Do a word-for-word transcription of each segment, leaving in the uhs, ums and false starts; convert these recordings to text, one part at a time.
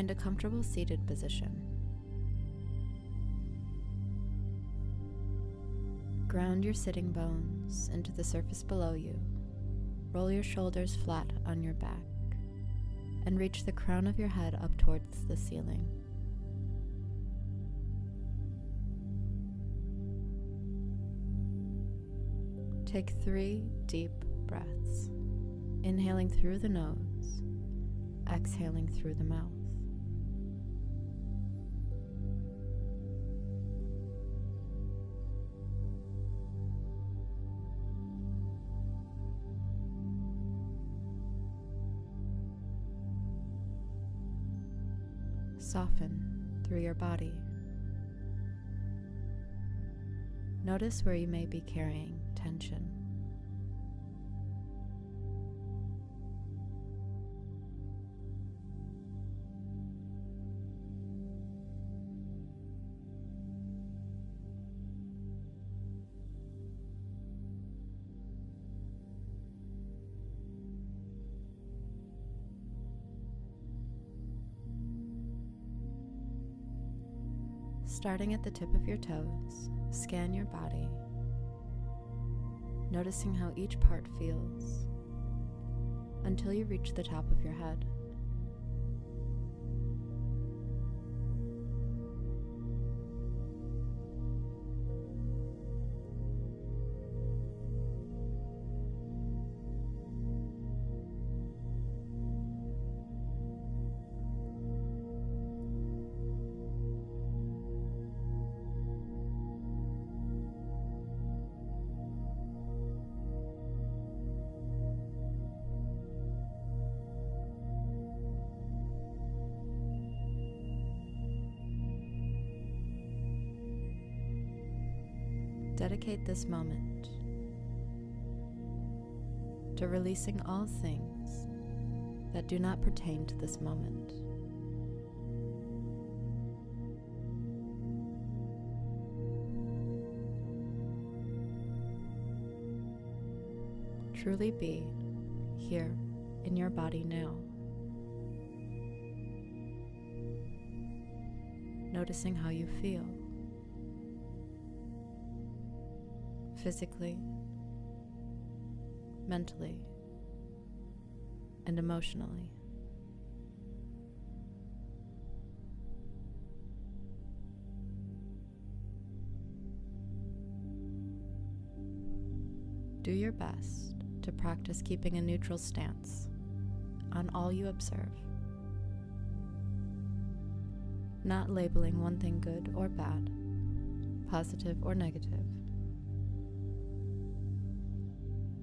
Find a comfortable seated position. Ground your sitting bones into the surface below you. Roll your shoulders flat on your back and reach the crown of your head up towards the ceiling. Take three deep breaths, inhaling through the nose, exhaling through the mouth. Soften through your body. Notice where you may be carrying tension. Starting at the tip of your toes, scan your body, noticing how each part feels, until you reach the top of your head. Dedicate this moment to releasing all things that do not pertain to this moment. Truly be here in your body now, noticing how you feel. Physically, mentally, and emotionally. Do your best to practice keeping a neutral stance on all you observe, not labeling one thing good or bad, positive or negative.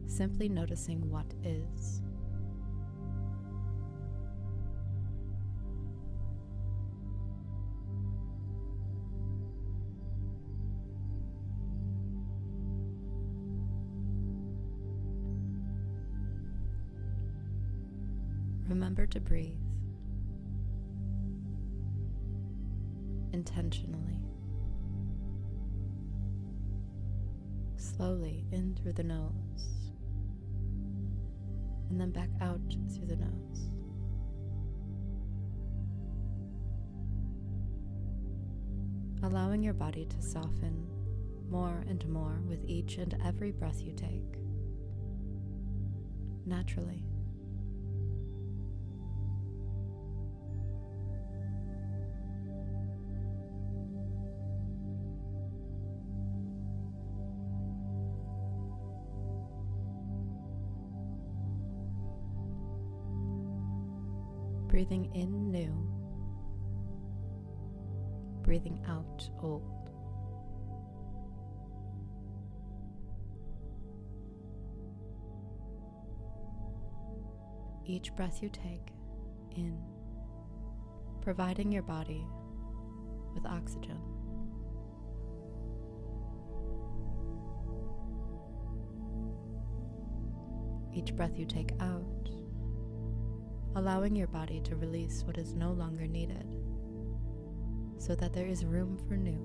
Simply noticing what is. Remember to breathe intentionally, slowly in through the nose, and then back out through the nose. Allowing your body to soften more and more with each and every breath you take, naturally. Breathing in new, breathing out old. Each breath you take in, providing your body with oxygen. Each breath you take out, allowing your body to release what is no longer needed, so that there is room for new.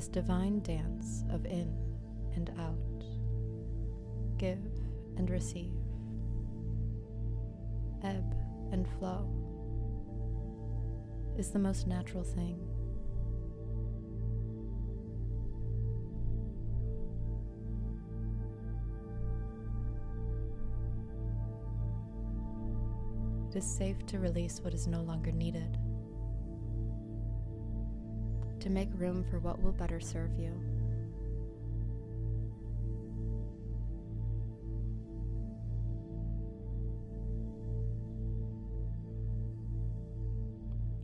this divine dance of in and out, give and receive, ebb and flow, is the most natural thing. It is safe to release what is no longer needed, to make room for what will better serve you.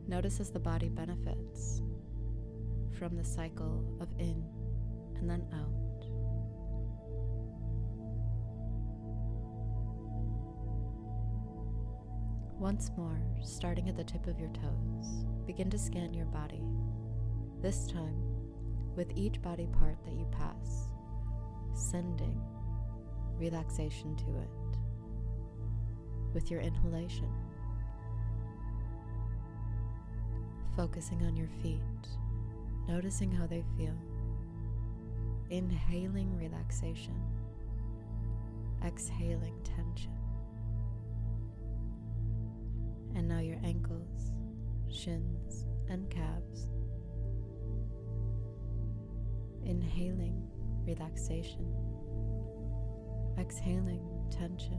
Notice as the body benefits from the cycle of in and then out. Once more, starting at the tip of your toes, begin to scan your body, this time with each body part that you pass, sending relaxation to it with your inhalation, focusing on your feet, noticing how they feel, inhaling relaxation, exhaling tension. And now your ankles, shins, and calves. Inhaling relaxation, exhaling tension,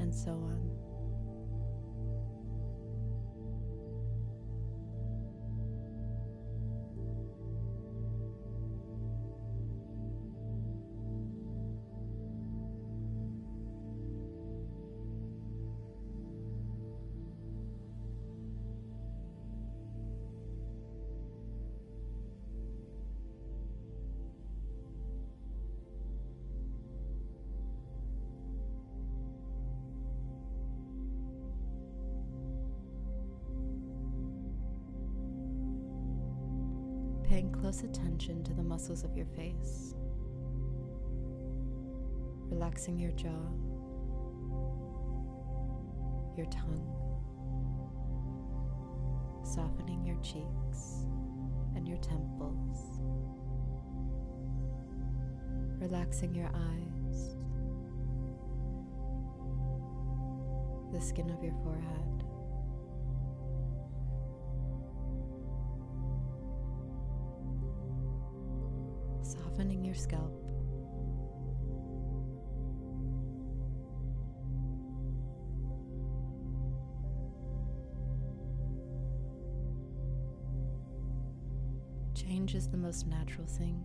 and so on. Paying close attention to the muscles of your face, relaxing your jaw, your tongue, softening your cheeks and your temples, relaxing your eyes, the skin of your forehead, softening your scalp, change is the most natural thing,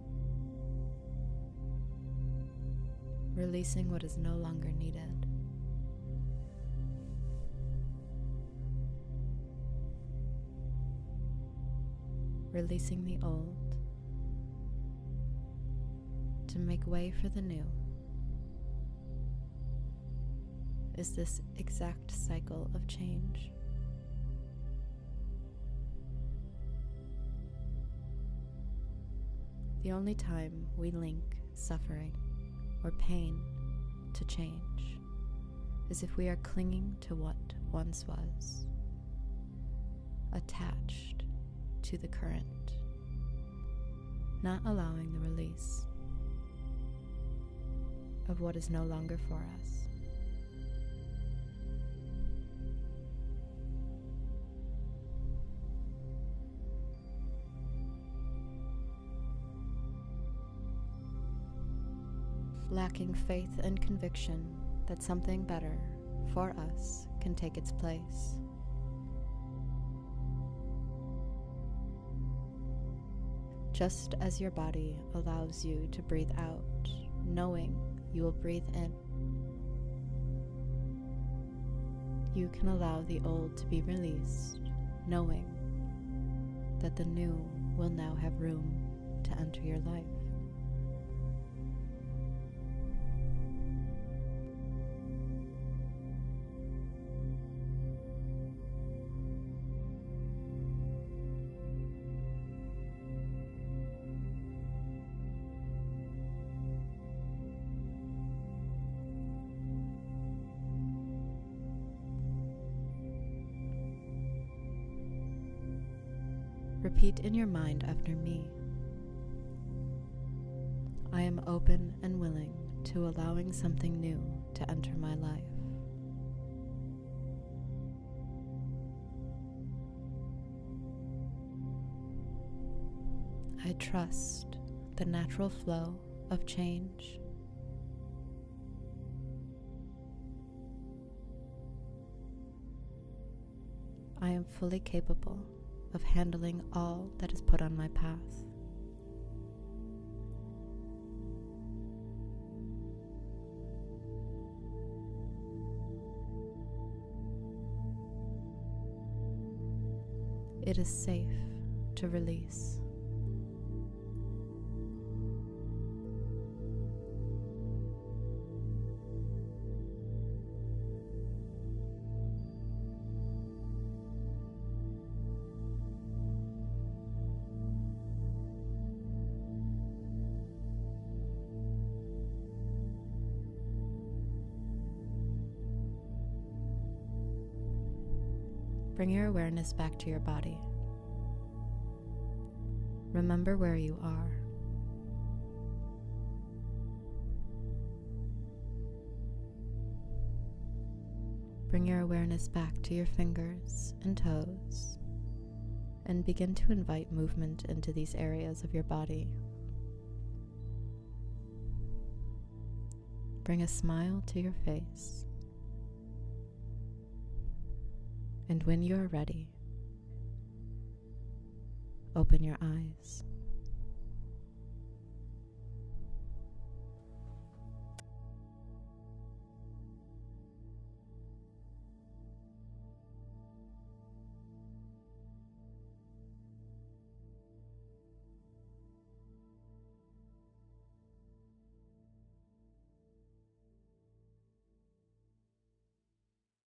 releasing what is no longer needed. Releasing the old to make way for the new is this exact cycle of change. The only time we link suffering or pain to change is if we are clinging to what once was, attached to the current, not allowing the release of what is no longer for us. Lacking faith and conviction that something better for us can take its place. Just as your body allows you to breathe out, knowing you will breathe in, you can allow the old to be released, knowing that the new will now have room to enter your life. Repeat in your mind after me. I am open and willing to allowing something new to enter my life. I trust the natural flow of change. I am fully capable of handling all that is put on my path. It is safe to release. Bring your awareness back to your body. Remember where you are. Bring your awareness back to your fingers and toes, and begin to invite movement into these areas of your body. Bring a smile to your face. And when you are ready, open your eyes.